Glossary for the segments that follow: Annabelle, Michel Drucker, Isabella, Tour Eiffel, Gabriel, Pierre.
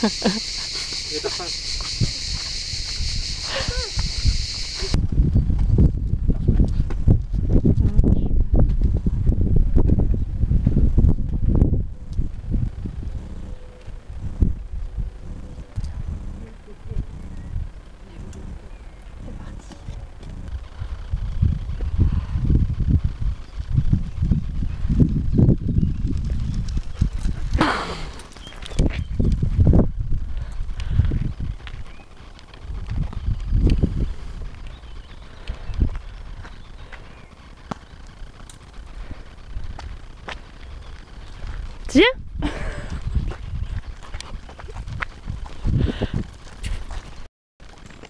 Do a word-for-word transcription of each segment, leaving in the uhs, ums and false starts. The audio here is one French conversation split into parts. Il y a personne. Tiens.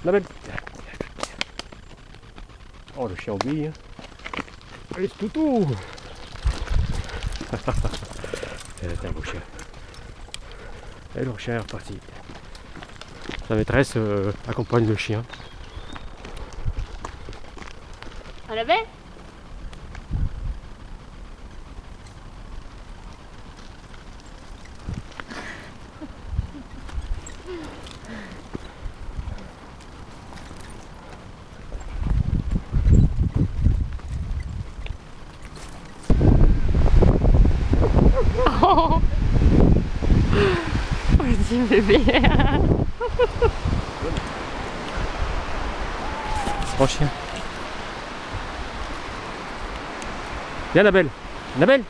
La belle. Oh le chien obéit. Allez ce toutou. Elle est un beau chien. Et le chien est reparti. Sa maîtresse euh, accompagne le chien. À la belle. Oh, petit bébé. C'est mon chien. Viens Annabelle. Annabelle.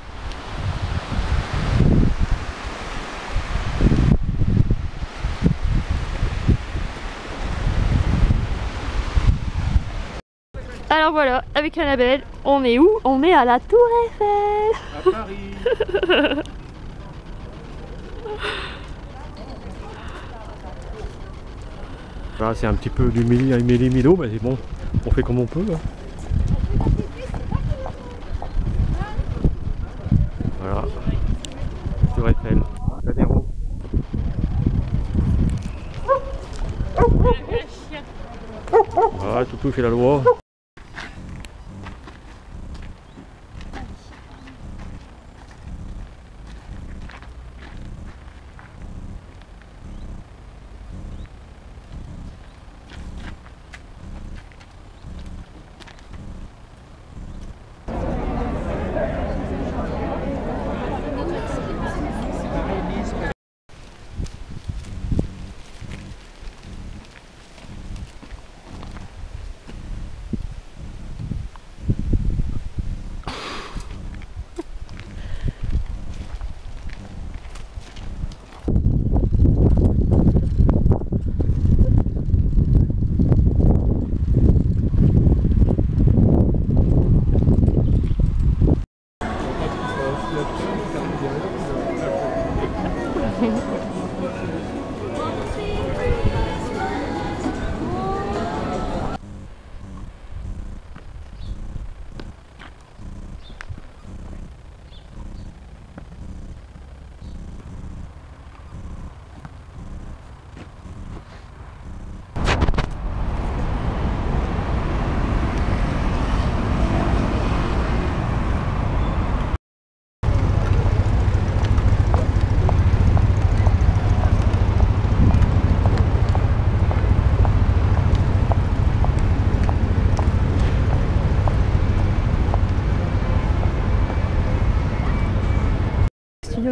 Alors voilà, avec Annabelle, on est où? On est à la Tour Eiffel. À Paris. Là c'est un petit peu du millimilo, mais c'est bon, on fait comme on peut. Hein. Voilà, Tour Eiffel. Voilà, Toutou fait la loi.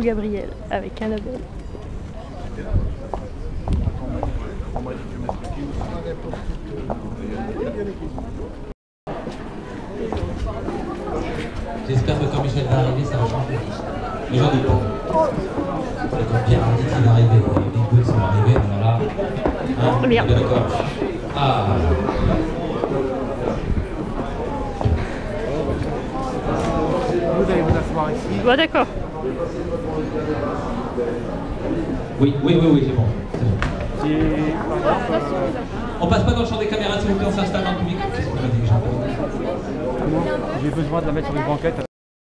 Gabriel avec Annabelle. J'espère que quand Michel va arriver, ça va changer. Les gens dépendent. Quand Pierre a dit qu'il arrivait, les Big Boots sont arrivés, alors là. Hein, bien. D'accord. Ah. Vous allez vous asseoir ici. Bon, d'accord. Oui, oui, oui, oui, c'est bon. bon. On passe pas dans le champ des caméras, s'il vous plaît, on s'installe dans le public. J'ai besoin de la mettre sur une banquette.